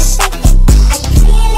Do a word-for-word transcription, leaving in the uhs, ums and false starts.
mistake. I feel it.